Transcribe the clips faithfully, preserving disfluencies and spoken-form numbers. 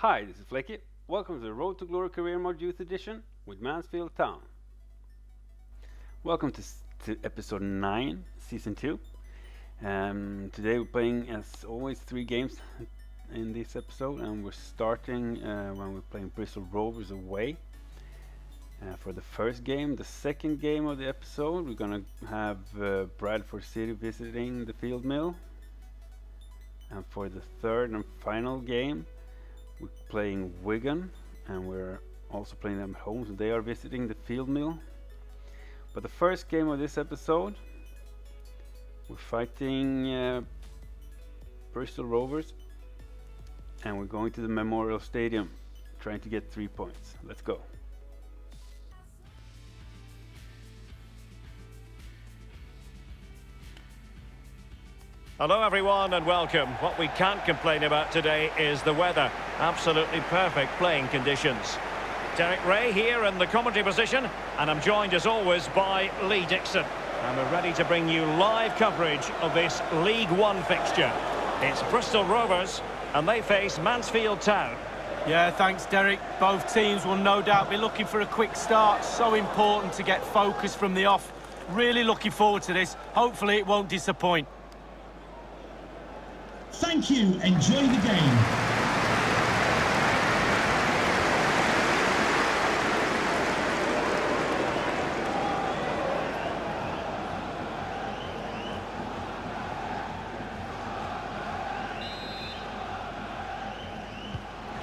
Hi, this is Flecky. Welcome to the Road to Glory Career Mode Youth Edition with Mansfield Town. Welcome to, to episode nine, season two. Um, today we're playing, as always, three games in this episode, and we're starting uh, when we're playing Bristol Rovers away uh, for the first game. The second game of the episode, we're gonna have uh, Bradford City visiting the Field Mill, and for the third and final game, we're playing Wigan, and we're also playing them at home, so they are visiting the Field Mill. But the first game of this episode, we're fighting uh, Bristol Rovers, and we're going to the Memorial Stadium, trying to get three points. Let's go. Hello everyone and welcome. What we can't complain about today is the weather. Absolutely perfect playing conditions. Derek Ray here in the commentary position, and I'm joined as always by Lee Dixon. And we're ready to bring you live coverage of this League One fixture. It's Bristol Rovers and they face Mansfield Town. Yeah, thanks Derek. Both teams will no doubt be looking for a quick start. So important to get focus from the off. Really looking forward to this. Hopefully it won't disappoint. Thank you. Enjoy the game.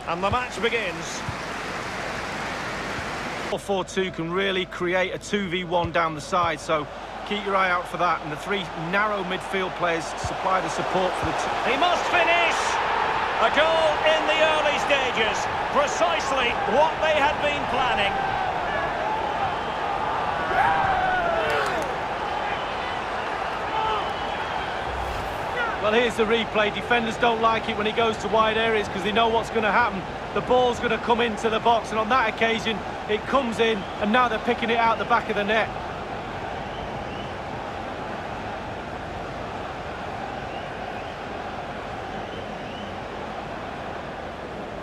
And the match begins. four four two can really create a two v one down the side, so keep your eye out for that, and the three narrow midfield players supply the support for the team. He must finish! A goal in the early stages, precisely what they had been planning. Well, here's the replay. Defenders don't like it when he goes to wide areas because they know what's going to happen. The ball's going to come into the box, and on that occasion, it comes in, and now they're picking it out the back of the net.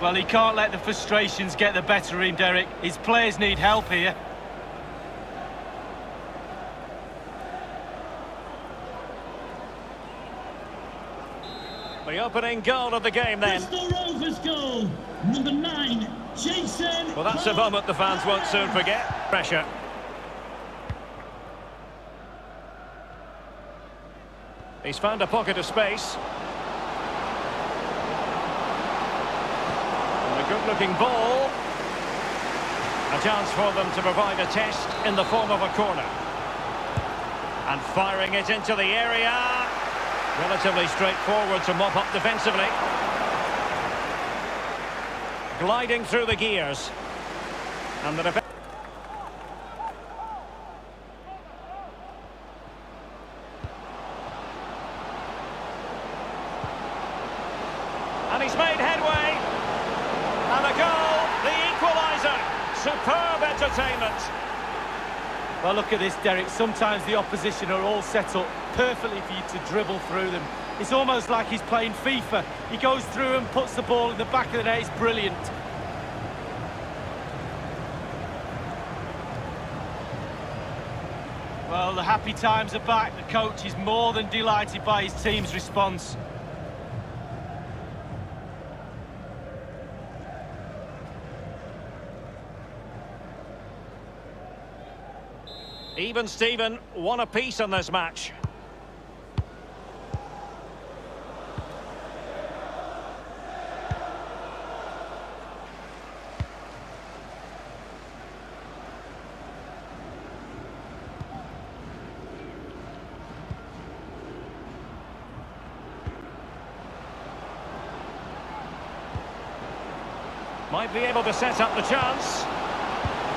Well, he can't let the frustrations get the better of him, Derek. His players need help here. The opening goal of the game, then. Bristol Rovers goal, number nine, Jason. Well, that's a moment the fans won't soon forget. Pressure. He's found a pocket of space. Good-looking ball. A chance for them to provide a test in the form of a corner. And firing it into the area. Relatively straightforward to mop up defensively. Gliding through the gears. And the defense. And he's made headway. And a goal, the equaliser. Superb entertainment. Well, look at this, Derek. Sometimes the opposition are all set up perfectly for you to dribble through them. It's almost like he's playing FIFA. He goes through and puts the ball in the back of the net. It's brilliant. Well, the happy times are back. The coach is more than delighted by his team's response. Even Steven, one apiece in this match. Might be able to set up the chance.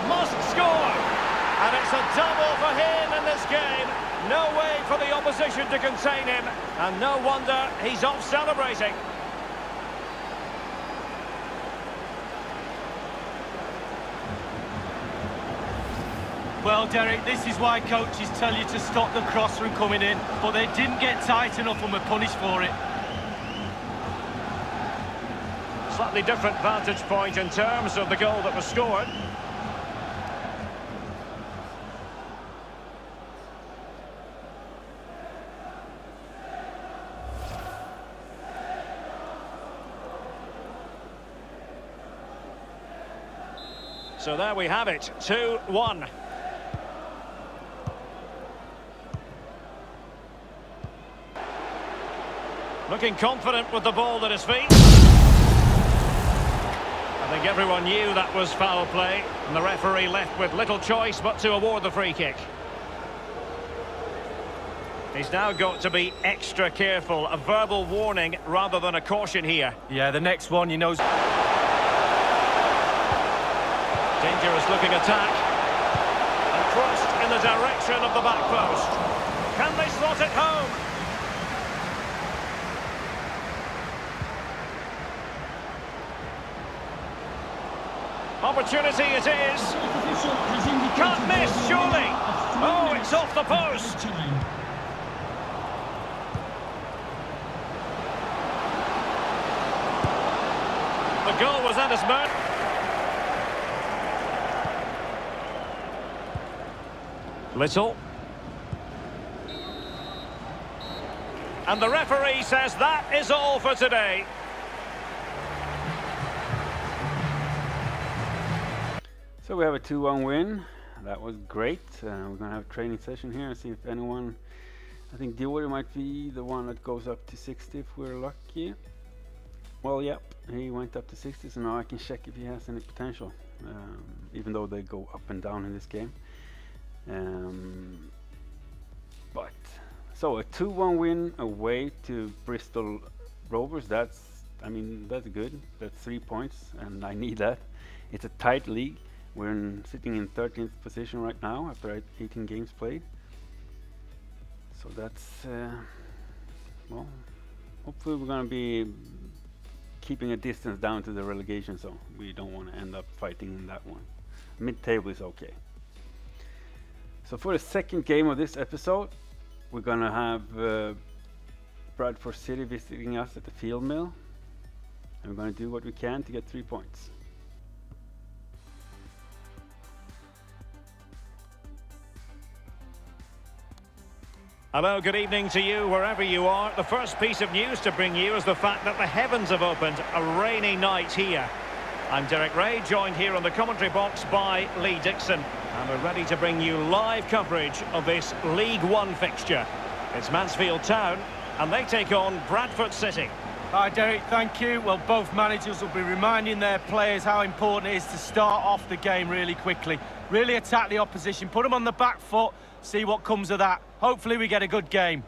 Must score! And it's a double for him in this game. No way for the opposition to contain him. And no wonder he's off celebrating. Well, Derek, this is why coaches tell you to stop the cross from coming in. But they didn't get tight enough and were punished for it. slightly different vantage point in terms of the goal that was scored. So there we have it, two one. Looking confident with the ball at his feet. I think everyone knew that was foul play, and the referee left with little choice but to award the free kick. He's now got to be extra careful, a verbal warning rather than a caution here. Yeah, the next one, you know. Dangerous looking attack, and crossed in the direction of the back post. Can they slot it home? Opportunity it is. Can't miss, surely. Oh, it's off the post. The goal was at his mercy. Little. And the referee says that is all for today. So we have a two one win. That was great. Uh, we're going to have a training session here and see if anyone... I think Diori might be the one that goes up to sixty if we're lucky. Well, yep, he went up to sixty, so now I can check if he has any potential. Um, even though they go up and down in this game. Um, but so a two one win away to Bristol Rovers. That's, I mean, that's good. That's three points, and I need that. It's a tight league. We're in, sitting in thirteenth position right now after eighteen games played. So that's uh, well. Hopefully, we're gonna be keeping a distance down to the relegation zone. We don't want to end up fighting in that one. Mid-table is okay. So for the second game of this episode, we're gonna have uh, Bradford City visiting us at the Field Mill, and we're gonna do what we can to get three points. Hello, good evening to you wherever you are. The first piece of news to bring you is the fact that the heavens have opened, a rainy night here. I'm Derek Ray, joined here on the commentary box by Lee Dixon, and we're ready to bring you live coverage of this League One fixture. It's Mansfield Town, and they take on Bradford City. Hi Derek, thank you. Well, both managers will be reminding their players how important it is to start off the game really quickly. Really attack the opposition, put them on the back foot, see what comes of that. Hopefully we get a good game.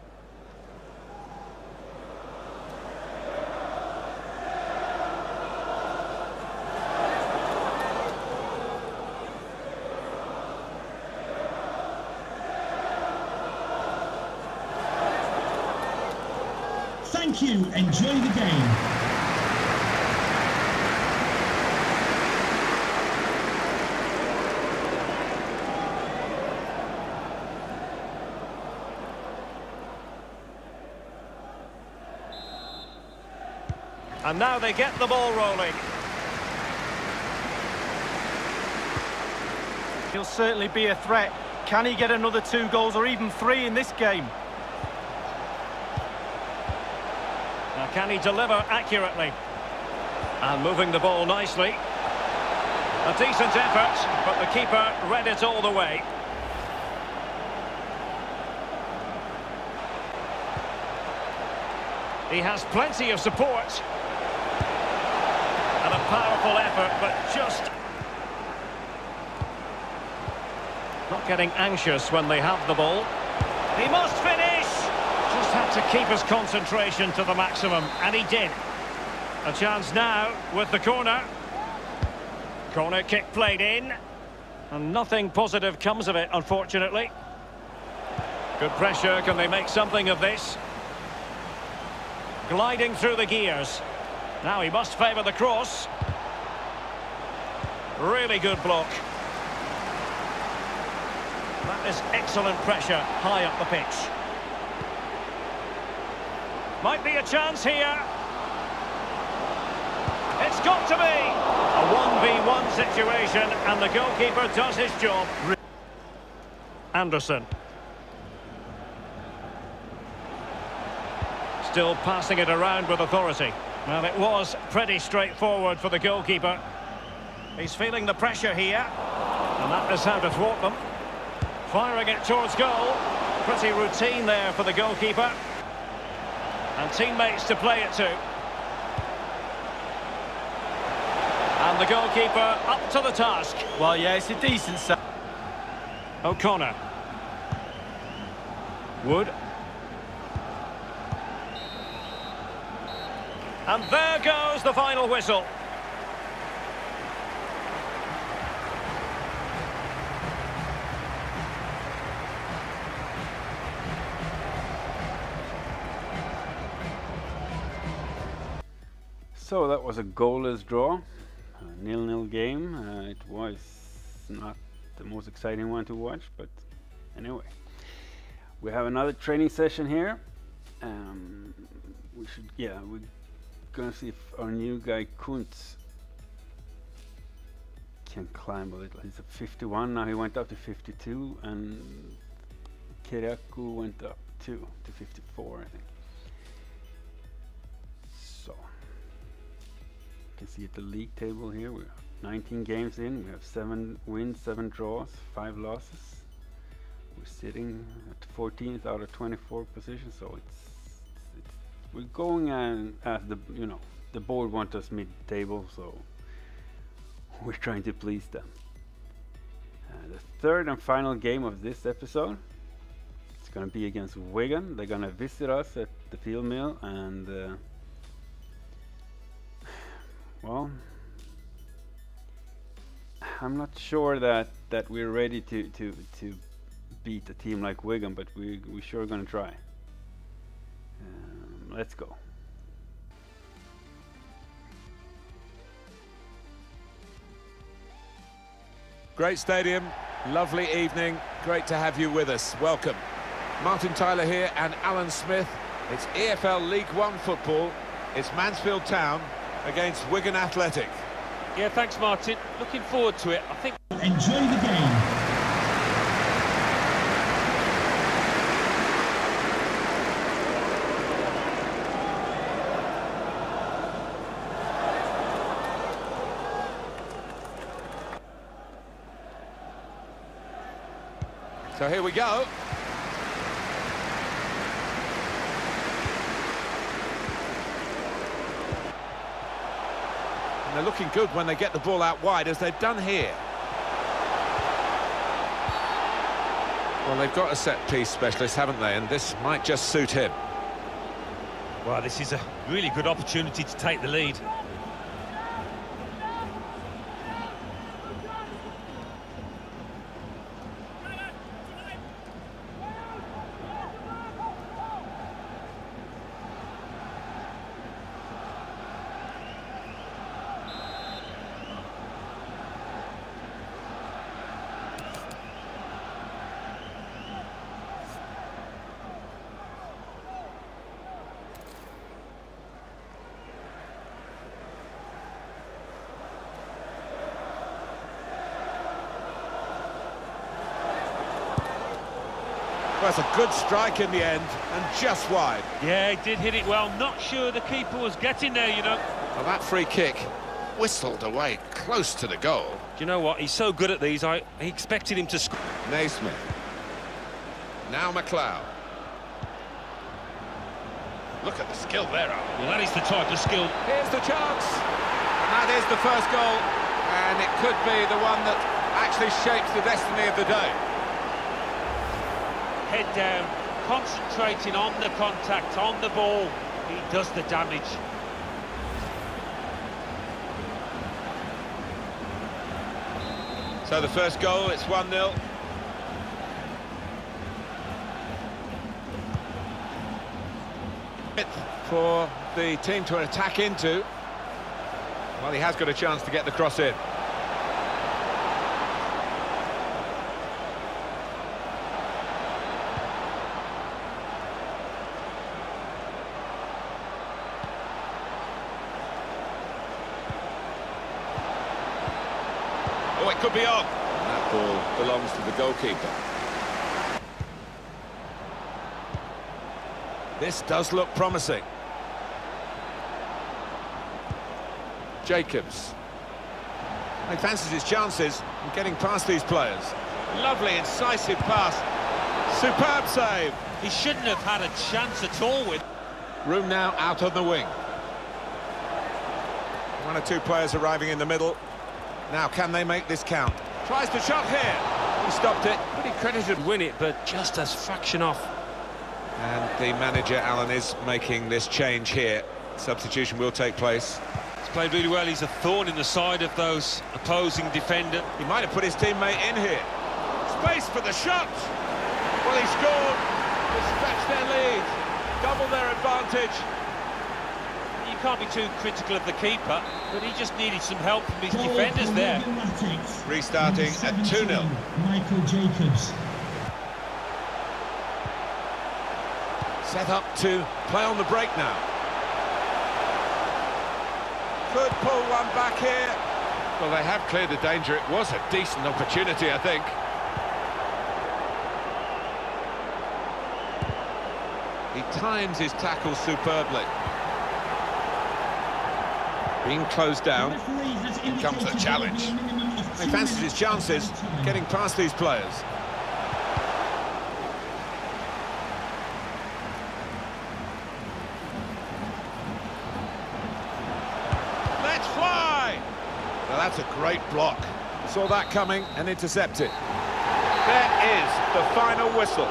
Thank you, enjoy the game. And now they get the ball rolling. He'll certainly be a threat. Can he get another two goals or even three in this game? Can he deliver accurately? And moving the ball nicely. A decent effort, but the keeper read it all the way. He has plenty of support. And a powerful effort, but just... not getting anxious when they have the ball. He must finish! Just had to keep his concentration to the maximum, and he did. A chance now with the corner. Corner kick played in, and nothing positive comes of it, unfortunately. Good pressure, can they make something of this? Gliding through the gears. Now he must favour the cross. Really good block. That is excellent pressure high up the pitch. Might be a chance here. It's got to be a one v one situation, and the goalkeeper does his job. Anderson. Still passing it around with authority. Well, it was pretty straightforward for the goalkeeper. He's feeling the pressure here, and that is how to thwart them. Firing it towards goal. Pretty routine there for the goalkeeper. And teammates to play it to. And the goalkeeper up to the task. Well, yeah, it's a decent set. O'Connor. Wood. And there goes the final whistle. So that was a goalless draw, a nil-nil game. Uh, it was not the most exciting one to watch, but anyway. We have another training session here. Um, we should, yeah, we. Gonna see if our new guy Kuntz can climb a little. He's at fifty-one now. He went up to fifty-two, and Keraku went up too to fifty-four, I think. So you can see at the league table here we're nineteen games in. We have seven wins, seven draws, five losses. We're sitting at fourteenth out of twenty-four positions, so it's. We're going and as the you know the board wants us mid-table, so we're trying to please them. Uh, the third and final game of this episode, it's going to be against Wigan. They're going to visit us at the Field Mill, and uh, well, I'm not sure that that we're ready to to to beat a team like Wigan, but we we sure going to try. Let's go. Great stadium, lovely evening, great to have you with us. Welcome. Martin Tyler here and Alan Smith. It's E F L League One football. It's Mansfield Town against Wigan Athletic. Yeah, thanks, Martin. Looking forward to it. I think. Enjoy the game. So here we go. And they're looking good when they get the ball out wide, as they've done here. Well, they've got a set-piece specialist, haven't they? And this might just suit him. Well, this is a really good opportunity to take the lead. That's a good strike in the end, and just wide. Yeah, he did hit it well. Not sure the keeper was getting there, you know. Well, that free kick whistled away close to the goal. Do you know what? He's so good at these, I, I expected him to score. Naismith. Now McLeod. Look at the skill there. Well, that is the type of skill. Here's the chance. And that is the first goal, and it could be the one that actually shapes the destiny of the day. Head down, concentrating on the contact, on the ball. He does the damage. So the first goal, it's one nil. For the team to attack into. Well, he has got a chance to get the cross in. Oh, it could be on. And that ball belongs to the goalkeeper. This does look promising. Jacobs. He fancies his chances in getting past these players. Lovely, incisive pass. Superb save. He shouldn't have had a chance at all with... Room now out on the wing. One or two players arriving in the middle. Now, can they make this count? Tries to shot here. He stopped it. Pretty credited win it, but just as fraction off. And the manager, Alan, is making this change here. Substitution will take place. He's played really well. He's a thorn in the side of those opposing defender. He might have put his teammate in here. Space for the shot. Well, he scored. They stretched their lead, double their advantage. You can't be too critical of the keeper, but he just needed some help from his Goal defenders there. Restarting at two nil. Michael Jacobs. Set up to play on the break now. Could pull one back here. Well, they have cleared the danger. It was a decent opportunity, I think. He times his tackle superbly. Being closed down, here comes the challenge. He fancies his chances getting past these players. That's a great block. Saw that coming and intercepted. There is the final whistle.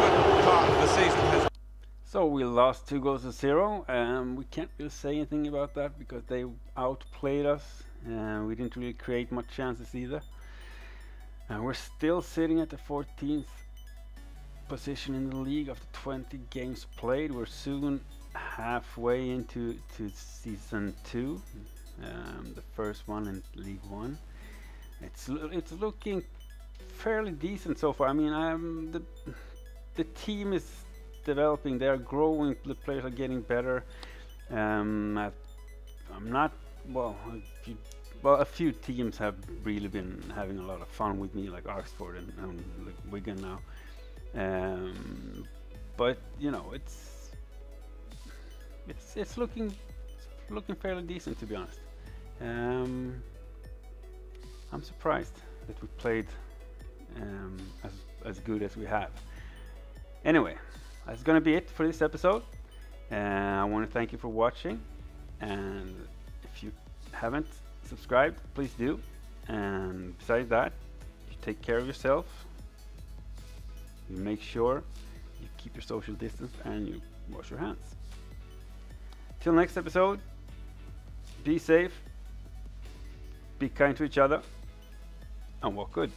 Good part of the season. So we lost two goals to zero, and we can't really say anything about that because they outplayed us, and we didn't really create much chances either. And we're still sitting at the fourteenth position in the league after twenty games played. We're soon halfway into to season two, um, the first one in League One. It's it's looking fairly decent so far. I mean, um, the the team is developing. They're growing. The players are getting better. Um, I, I'm not well. If you, well, a few teams have really been having a lot of fun with me, like Oxford and, and like Wigan now. Um, but you know, it's. It's it's looking it's looking fairly decent, to be honest. Um, I'm surprised that we played um, as as good as we have. Anyway, that's gonna be it for this episode. Uh, I want to thank you for watching, and if you haven't subscribed, please do. And besides that, you take care of yourself. You make sure you keep your social distance and you wash your hands. Till next episode, be safe, be kind to each other, and walk good.